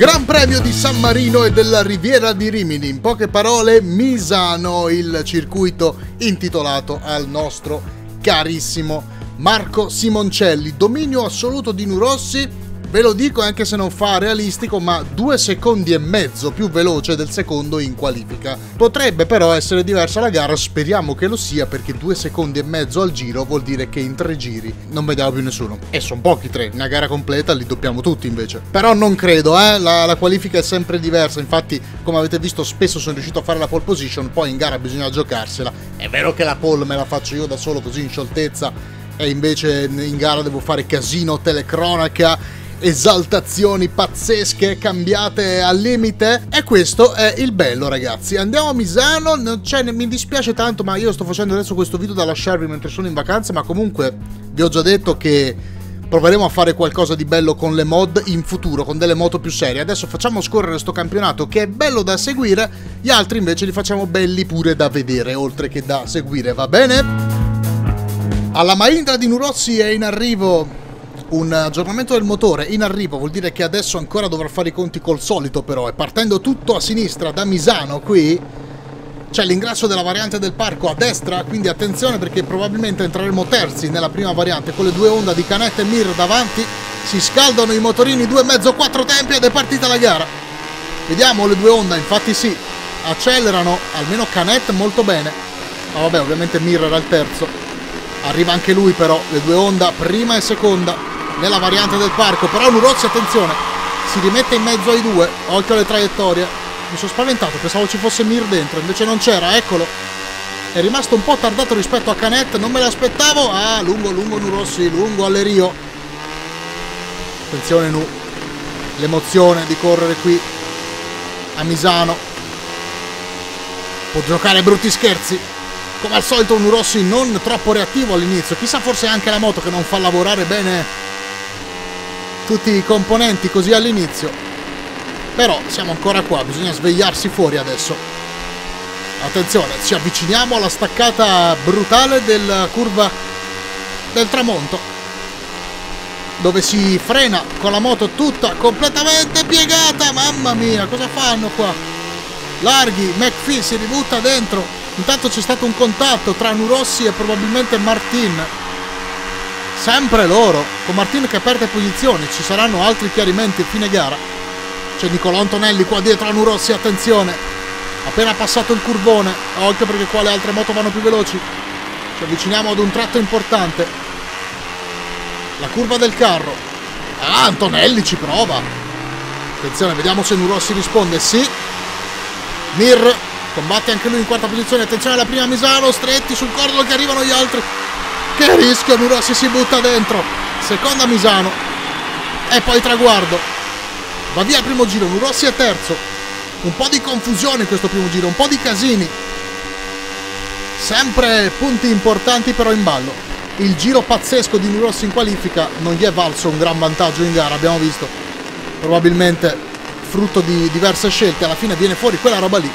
Gran Premio di San Marino e della Riviera di Rimini, in poche parole Misano, il circuito intitolato al nostro carissimo Marco Simoncelli. Dominio assoluto di Nu Rossi, ve lo dico anche se non fa realistico, ma 2,5 secondi più veloce del secondo in qualifica. Potrebbe però essere diversa la gara, speriamo che lo sia, perché 2,5 secondi al giro vuol dire che in 3 giri non vediamo più nessuno. E sono pochi 3, una gara completa li doppiamo tutti invece. Però non credo, la qualifica è sempre diversa, infatti come avete visto spesso sono riuscito a fare la pole position, poi in gara bisogna giocarsela. È vero che la pole me la faccio io da solo così in scioltezza, e invece in gara devo fare casino, telecronaca, esaltazioni pazzesche cambiate al limite, e questo è il bello, ragazzi. Andiamo a Misano, non c'è, mi dispiace tanto, ma io sto facendo adesso questo video da lasciarvi mentre sono in vacanza, ma comunque vi ho già detto che proveremo a fare qualcosa di bello con le mod in futuro, con delle moto più serie. Adesso facciamo scorrere sto campionato che è bello da seguire, gli altri invece li facciamo belli pure da vedere oltre che da seguire, va bene? Alla Mahindra di Nu Rossi è in arrivo un aggiornamento del motore, in arrivo vuol dire che adesso ancora dovrà fare i conti col solito però, e partendo tutto a sinistra da Misano qui c'è l'ingresso della variante del parco a destra, quindi attenzione perché probabilmente entreremo terzi nella prima variante con le 2 Honda di Canet e Mir davanti. Si scaldano i motorini, 2,5, 4 tempi ed è partita la gara. Vediamo le 2 Honda, infatti sì, accelerano, almeno Canet molto bene, ma vabbè ovviamente Mir era il terzo, arriva anche lui però, le 2 Honda prima e seconda nella variante del parco. Però Nu Rossi, attenzione, si rimette in mezzo ai due, occhio alle traiettorie. Mi sono spaventato, pensavo ci fosse Mir dentro, invece non c'era, eccolo. È rimasto un po' tardato rispetto a Canet, non me l'aspettavo. Ah, lungo Nu Rossi, lungo Allerio. Attenzione Nu, l'emozione di correre qui a Misano. Può giocare brutti scherzi. Come al solito Nu Rossi non troppo reattivo all'inizio, chissà, forse anche la moto che non fa lavorare bene tutti i componenti così all'inizio. Però siamo ancora qua, bisogna svegliarsi fuori adesso. Attenzione, ci avviciniamo alla staccata brutale della curva del tramonto, dove si frena con la moto tutta completamente piegata. Mamma mia, cosa fanno qua? Larghi, McPhee si ributta dentro. Intanto c'è stato un contatto tra Nu Rossi e probabilmente Martin. Sempre loro, con Martin che perde posizioni. Ci saranno altri chiarimenti a fine gara. C'è Nicolò Antonelli qua dietro a Nu Rossi, attenzione, appena passato il curvone, occhio perché qua le altre moto vanno più veloci. Ci avviciniamo ad un tratto importante, la curva del carro. Ah, Antonelli ci prova, attenzione, vediamo se Nu Rossi risponde. Sì, Mir combatte anche lui in quarta posizione. Attenzione alla prima Misano, stretti sul cordolo che arrivano gli altri. Che rischio, Nu Rossi si butta dentro, seconda Misano, e poi traguardo, va via il primo giro, Nu Rossi è terzo. Un po' di confusione in questo primo giro, un po' di casini, sempre punti importanti però in ballo. Il giro pazzesco di Nu Rossi in qualifica non gli è valso un gran vantaggio in gara, abbiamo visto, probabilmente frutto di diverse scelte, alla fine viene fuori quella roba lì,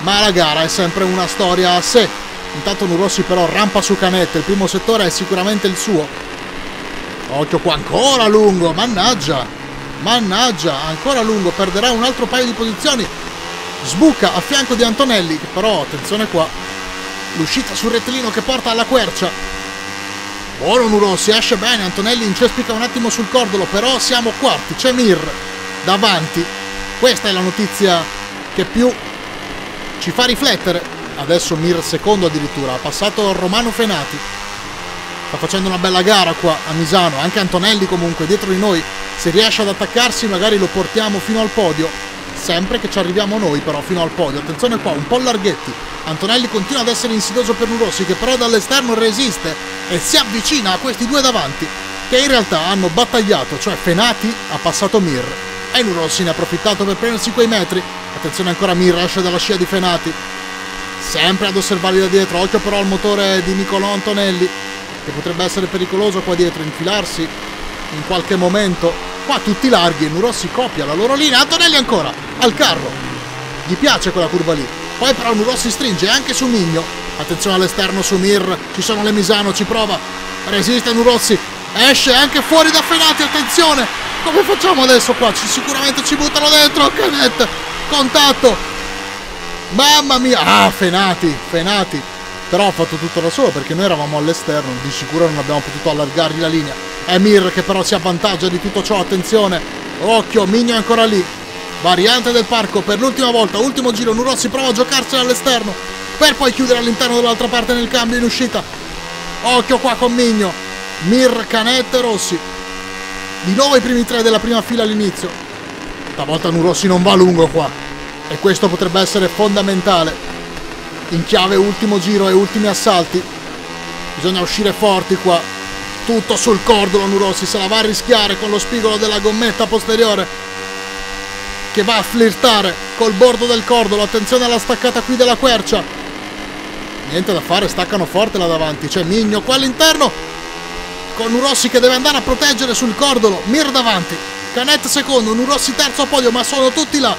ma la gara è sempre una storia a sé. Intanto Nu Rossi però rampa su Canet, il primo settore è sicuramente il suo. Occhio qua, ancora lungo, mannaggia, ancora lungo, perderà un altro paio di posizioni. Sbuca a fianco di Antonelli, però attenzione qua, l'uscita sul rettilineo che porta alla quercia. Buono Nu Rossi, esce bene, Antonelli incespica un attimo sul cordolo, però siamo quarti, c'è Mir davanti. Questa è la notizia che più ci fa riflettere. Adesso Mir secondo addirittura, ha passato Romano Fenati. Sta facendo una bella gara qua a Misano, anche Antonelli comunque dietro di noi. Se riesce ad attaccarsi magari lo portiamo fino al podio, sempre che ci arriviamo noi però fino al podio. Attenzione qua, un po' larghetti. Antonelli continua ad essere insidioso per Nu Rossi, che però dall'esterno resiste e si avvicina a questi due davanti, che in realtà hanno battagliato, cioè Fenati ha passato Mir e Nu Rossi ne ha approfittato per prendersi quei metri. Attenzione ancora, Mir esce dalla scia di Fenati, sempre ad osservarli da dietro. Occhio però al motore di Nicolò Antonelli, che potrebbe essere pericoloso qua dietro, infilarsi in qualche momento. Qua tutti larghi, Nu Rossi copia la loro linea. Antonelli ancora al carro, gli piace quella curva lì. Poi però Nu Rossi stringe anche su Migno. Attenzione all'esterno su Mir, ci sono le Misano, ci prova, resiste Nu Rossi, esce anche fuori da Fenati. Attenzione, Come facciamo adesso qua? Sicuramente ci buttano dentro. Canet, contatto. Mamma mia. Ah, Fenati. Però ha fatto tutto da solo perché noi eravamo all'esterno. Di sicuro non abbiamo potuto allargargli la linea. È Mir che però si avvantaggia di tutto ciò. Attenzione. Occhio, Migno è ancora lì. Variante del parco per l'ultima volta. Ultimo giro. Nu Rossi prova a giocarsela all'esterno per poi chiudere all'interno dall'altra parte nel cambio in uscita. Occhio qua con Migno. Mir, Canet, Rossi. Di nuovo i primi tre della prima fila all'inizio. Stavolta Nu Rossi non va lungo qua. E questo potrebbe essere fondamentale. In chiave ultimo giro e ultimi assalti. Bisogna uscire forti qua. Tutto sul cordolo Nu Rossi. Se la va a rischiare con lo spigolo della gommetta posteriore, che va a flirtare col bordo del cordolo. Attenzione alla staccata qui della quercia. Niente da fare, staccano forte là davanti. C'è Migno qua all'interno, con Nu Rossi che deve andare a proteggere sul cordolo. Mir davanti, Canet secondo, Nu Rossi terzo a podio, ma sono tutti là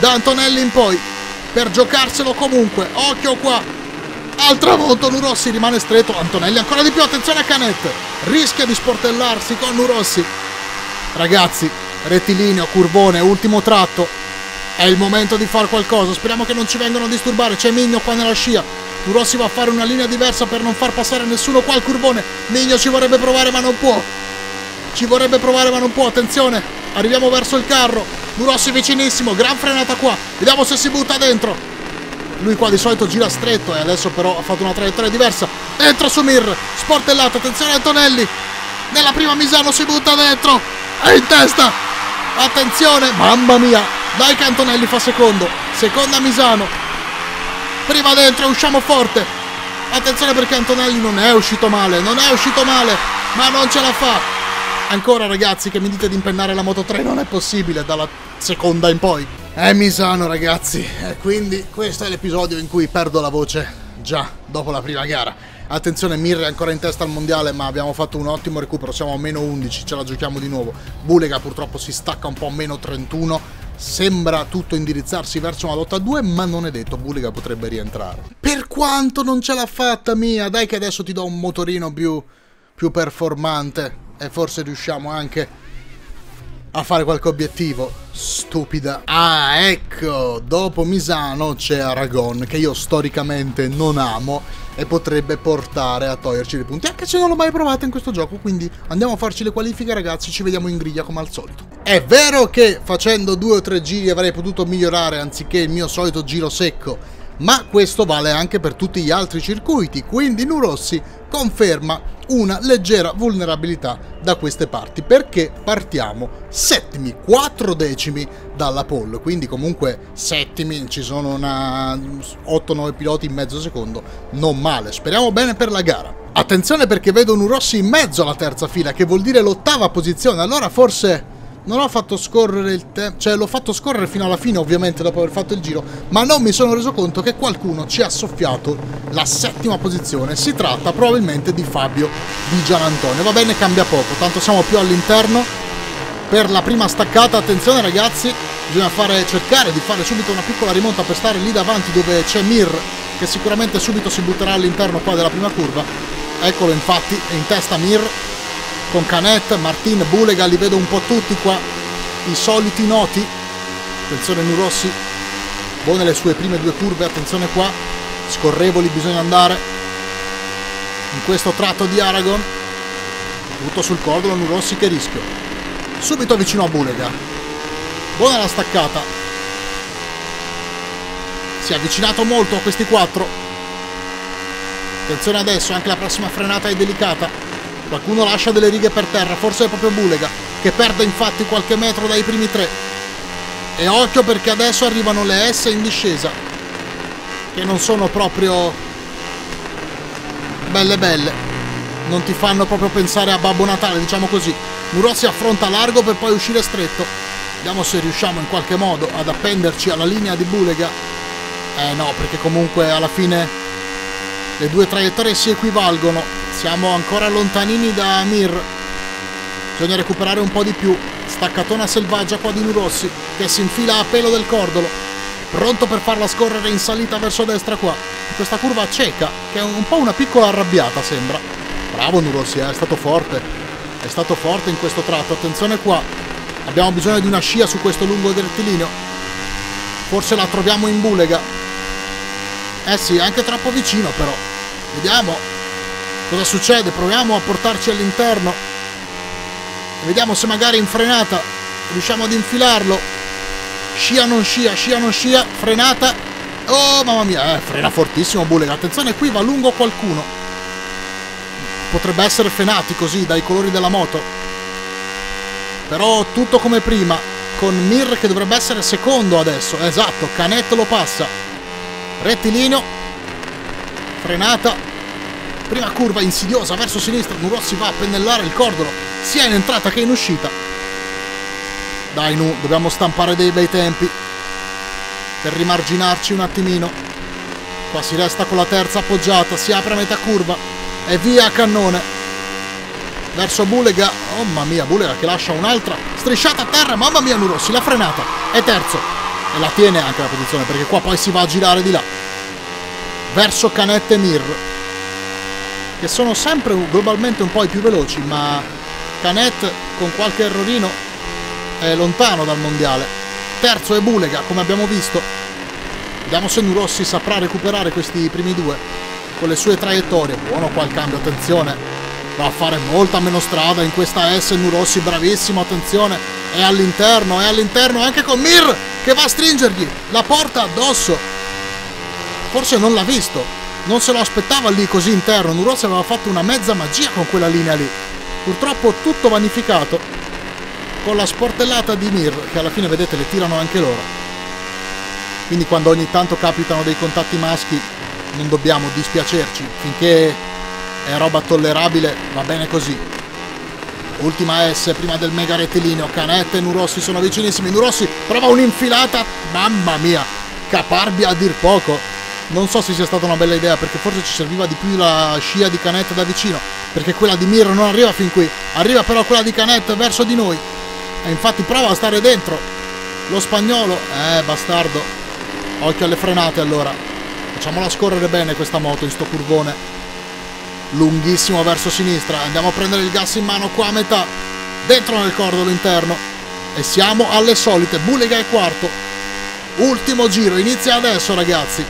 da Antonelli in poi per giocarselo comunque. Occhio qua al tramonto, Nu Rossi rimane stretto, Antonelli ancora di più. Attenzione a Canet, rischia di sportellarsi con Nu Rossi. Ragazzi, rettilineo, curvone, ultimo tratto, è il momento di far qualcosa. Speriamo che non ci vengano a disturbare. C'è Migno qua nella scia. Nu Rossi va a fare una linea diversa per non far passare nessuno qua al curvone. Migno ci vorrebbe provare ma non può. Attenzione, arriviamo verso il carro. Nu Rossi vicinissimo, gran frenata qua. Vediamo se si butta dentro. Lui qua di solito gira stretto e adesso però ha fatto una traiettoria diversa. Dentro su Mir, sportellato, attenzione Antonelli. Nella prima Misano si butta dentro. È in testa. Attenzione, mamma mia. Dai che Antonelli fa secondo. Seconda Misano. Prima dentro, usciamo forte. Attenzione perché Antonelli non è uscito male, ma non ce la fa. Ancora ragazzi che mi dite di impennare la Moto 3, non è possibile dalla seconda in poi. È Misano ragazzi, e quindi questo è l'episodio in cui perdo la voce già dopo la prima gara. Attenzione, Mir è ancora in testa al mondiale, ma abbiamo fatto un ottimo recupero, siamo a meno 11, ce la giochiamo di nuovo. Bulega purtroppo si stacca un po', a meno 31. Sembra tutto indirizzarsi verso una lotta a 2, ma non è detto, Bulega potrebbe rientrare. Per quanto non ce l'ha fatta mia, dai che adesso ti do un motorino più performante e forse riusciamo anche a fare qualche obiettivo. Stupida. Ah, ecco, dopo Misano c'è Aragon, che io storicamente non amo e potrebbe portare a toglierci dei punti, anche se non l'ho mai provato in questo gioco. Quindi andiamo a farci le qualifiche ragazzi, ci vediamo in griglia come al solito. È vero che facendo 2 o 3 giri avrei potuto migliorare anziché il mio solito giro secco, ma questo vale anche per tutti gli altri circuiti, quindi Nu Rossi conferma una leggera vulnerabilità da queste parti, perché partiamo settimi, 4 decimi dalla pole, quindi comunque settimi, ci sono 8-9 piloti in mezzo secondo, non male, speriamo bene per la gara. Attenzione perché vedo Nu Rossi in mezzo alla terza fila, che vuol dire l'8ª posizione, allora forse non ho fatto scorrere il tempo, cioè l'ho fatto scorrere fino alla fine ovviamente dopo aver fatto il giro, ma non mi sono reso conto che qualcuno ci ha soffiato la 7ª posizione. Si tratta probabilmente di Fabio Di Gianantonio. Va bene, cambia poco, tanto siamo più all'interno per la prima staccata. Attenzione ragazzi, bisogna cercare di fare subito una piccola rimonta per stare lì davanti dove c'è Mir, che sicuramente subito si butterà all'interno qua della prima curva. Eccolo infatti, è in testa Mir con Canet, Martin, Bulega, li vedo un po' tutti qua, i soliti noti. Attenzione Nu Rossi, buone le sue prime 2 curve, attenzione qua, scorrevoli bisogna andare in questo tratto di Aragon. Tutto sul cordolo, Nu Rossi che rischio, subito vicino a Bulega, buona la staccata, si è avvicinato molto a questi 4. Attenzione adesso, anche la prossima frenata è delicata. Qualcuno lascia delle righe per terra, forse è proprio Bulega, che perde infatti qualche metro dai primi 3. E occhio perché adesso arrivano le S in discesa, che non sono proprio belle, non ti fanno proprio pensare a Babbo Natale, diciamo così. Nu Rossi affronta largo per poi uscire stretto. Vediamo se riusciamo in qualche modo ad appenderci alla linea di Bulega. No, perché comunque alla fine le 2 traiettorie si equivalgono. Siamo ancora lontanini da Mir. Bisogna recuperare un po' di più. Staccatona selvaggia qua di Nu Rossi, che si infila a pelo del cordolo. Pronto per farla scorrere in salita verso destra qua. Questa curva cieca, che è un po' una piccola arrabbiata sembra. Bravo Nu Rossi, è stato forte. È stato forte in questo tratto. Attenzione qua. Abbiamo bisogno di una scia su questo lungo rettilineo. Forse la troviamo in Bulega. Eh sì, anche troppo vicino però. Vediamo cosa succede. Proviamo a portarci all'interno. Vediamo se magari in frenata riusciamo ad infilarlo. Scia, non scia, scia, non scia. Frenata. Oh mamma mia, frena fortissimo Bulega. Attenzione, qui va lungo qualcuno. Potrebbe essere Fenati così, dai colori della moto. Però tutto come prima, con Mir che dovrebbe essere secondo adesso. Esatto, Canet lo passa. Rettilineo. Frenata. Prima curva insidiosa verso sinistra. Nu Rossi va a pennellare il cordolo, sia in entrata che in uscita. Dai Nu, dobbiamo stampare dei bei tempi per rimarginarci un attimino. Qua si resta con la terza appoggiata, si apre a metà curva e via a cannone verso Bulega. Oh mamma mia, Bulega che lascia un'altra strisciata a terra. Mamma mia, Nu Rossi, la frenata, è terzo e la tiene anche la posizione, perché qua poi si va a girare di là verso Canet e Mir, che sono sempre globalmente un po' i più veloci, ma Canet con qualche errorino è lontano dal mondiale. Terzo è Bulega, come abbiamo visto. Vediamo se Nu Rossi saprà recuperare questi primi due con le sue traiettorie. Buono qua il cambio, attenzione, va a fare molta meno strada in questa S. Nu Rossi bravissimo, attenzione, è all'interno, è all'interno, anche con Mir che va a stringergli la porta addosso. Forse non l'ha visto, non se lo aspettava lì così interno. Nu Rossi aveva fatto una mezza magia con quella linea lì, purtroppo tutto vanificato con la sportellata di Mir, che alla fine vedete le tirano anche loro. Quindi quando ogni tanto capitano dei contatti maschi non dobbiamo dispiacerci, finché è roba tollerabile va bene così. Ultima S prima del mega rettilineo. Canet e Nu Rossi sono vicinissimi. Nu Rossi prova un'infilata, mamma mia, caparbia a dir poco. Non so se sia stata una bella idea, perché forse ci serviva di più la scia di Canet da vicino, perché quella di Mir non arriva fin qui, arriva però quella di Canet verso di noi, e infatti prova a stare dentro lo spagnolo. Bastardo, occhio alle frenate allora, facciamola scorrere bene questa moto in sto curvone lunghissimo verso sinistra. Andiamo a prendere il gas in mano qua a metà, dentro nel cordolo interno, e siamo alle solite. Bulega è quarto, ultimo giro inizia adesso ragazzi.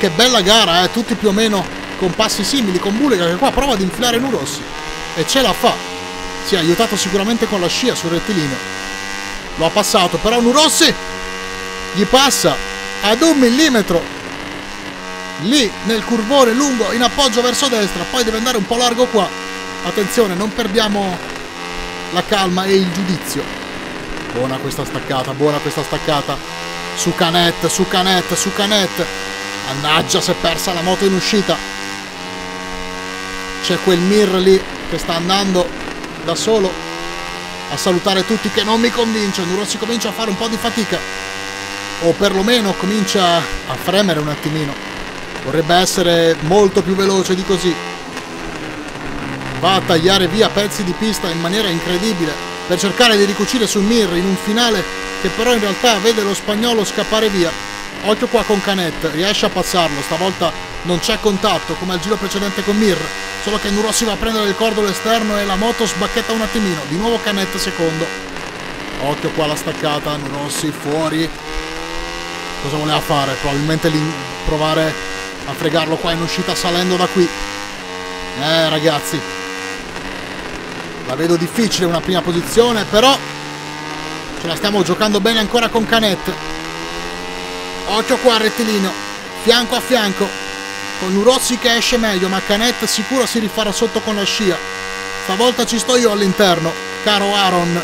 Che bella gara, tutti più o meno con passi simili, con Bulega che qua prova ad infilare Nu Rossi e ce la fa. Si è aiutato sicuramente con la scia sul rettilineo, lo ha passato, però Nu Rossi gli passa ad 1 millimetro lì nel curvone lungo in appoggio verso destra, poi deve andare un po' largo qua. Attenzione, non perdiamo la calma e il giudizio. Buona questa staccata, buona questa staccata su Canet, su Canet, su Canet. Mannaggia, si è persa la moto in uscita. C'è quel Mir lì che sta andando da solo a salutare tutti, che non mi convince. Nu Rossi comincia a fare un po' di fatica, o perlomeno comincia a fremere un attimino. Vorrebbe essere molto più veloce di così. Va a tagliare via pezzi di pista in maniera incredibile per cercare di ricucire su Mir in un finale che però in realtà vede lo spagnolo scappare via. Occhio qua con Canet, riesce a passarlo, stavolta non c'è contatto come al giro precedente con Mir, solo che Nu Rossi va a prendere il cordolo esterno e la moto sbacchetta un attimino. Di nuovo Canet secondo. Occhio qua la staccata, Nu Rossi fuori. Cosa voleva fare? Probabilmente provare a fregarlo qua in uscita salendo da qui. Ragazzi, la vedo difficile una prima posizione, però ce la stiamo giocando bene ancora con Canet. Occhio qua al rettilineo, fianco a fianco con Nu Rossi che esce meglio, ma Canet sicuro si rifarà sotto con la scia. Stavolta ci sto io all'interno, caro Aaron.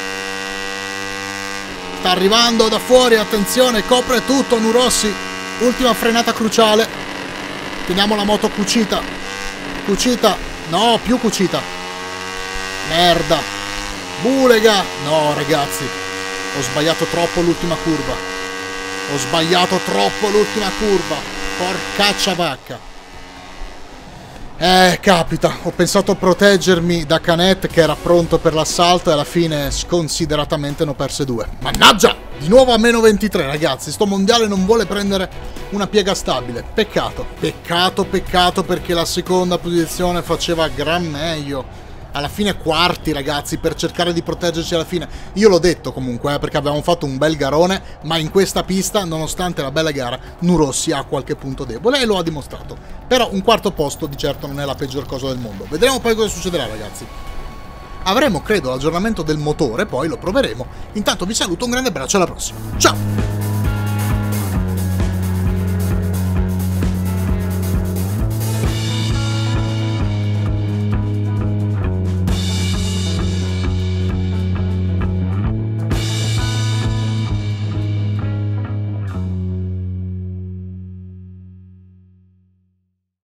Sta arrivando da fuori, attenzione, copre tutto Nu Rossi. Ultima frenata cruciale. Teniamo la moto cucita. Cucita. No, più cucita. Merda. Bulega. No, ragazzi. Ho sbagliato troppo l'ultima curva. Ho sbagliato troppo l'ultima curva. Porcaccia vacca. Capita. Ho pensato a proteggermi da Canet che era pronto per l'assalto e alla fine sconsideratamente ne ho perse due. Mannaggia! Di nuovo a meno 23, ragazzi. Sto mondiale non vuole prendere una piega stabile. Peccato, peccato, peccato, perché la seconda posizione faceva gran meglio. alla fine quarti, ragazzi, per cercare di proteggerci alla fine. Io l'ho detto comunque, perché avevamo fatto un bel garone, ma in questa pista, nonostante la bella gara, Nu Rossi ha qualche punto debole e lo ha dimostrato. Però un quarto posto di certo non è la peggior cosa del mondo. Vedremo poi cosa succederà, ragazzi. Avremo, credo, l'aggiornamento del motore, poi lo proveremo. Intanto vi saluto, un grande abbraccio, alla prossima. Ciao!